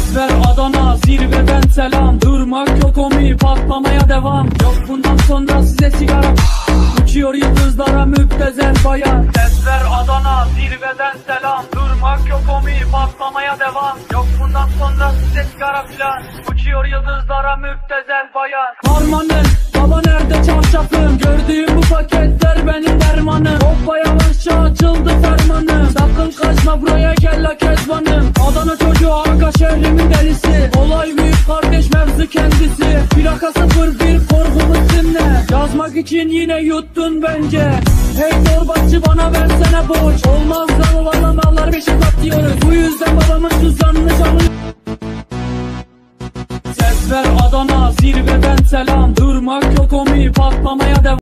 Ezber, Adana, zirveden selam. Durmak yok omi, patlamaya devam. Yok bundan sonra size sigara. Uçuyor yıldızlara müptezel bayan. Ezber, Adana, zirveden selam. Durmak yok omi, patlamaya devam. Yok bundan sonra size sigara filan. Uçuyor yıldızlara müptezel bayan. Harmanın, baba nerede çarşafım? Gördüğüm bu paketler benim dermanım. Hoppa yavaşça açıldı fermanım. Sakın kaçma buraya gel la kezbanım. Adana çocuğu arka şehrimin delisi. Olay büyük kardeş mevzu kendisi. Plaka 01 korkumuz dinle. Yazmak için yine yuttun bence. Hey torbacı bana versene borç. Olmaz lan olayla mallar peşe patlıyoruz. Bu yüzden babamın tuzlanmış alın. Ses ver Adana zirveden selam. Durmak yok omi patlamaya devam.